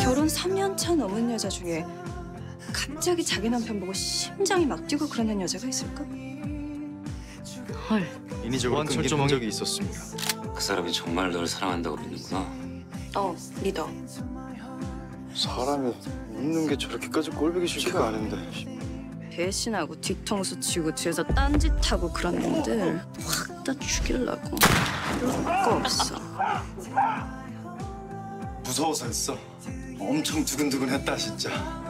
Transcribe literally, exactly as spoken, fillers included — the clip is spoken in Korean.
결혼 삼 년 차 넘은 여자 중에 갑자기 자기 남편 보고 심장이 막 뛰고 그러는 여자가 있을까? 헐. 인위적으로 끊긴 흔적이 있었습니다. 그 사람이 정말 널 사랑한다고 믿는구나. 어, 믿어. 사람이 믿는 게 저렇게까지 꼴보기 싫지가 않은데. 배신하고 뒤통수 치고 뒤에서 딴짓하고 그런 놈들 확 다 죽이려고. 거 없어. 무서워서 했어. 엄청 두근두근했다 진짜.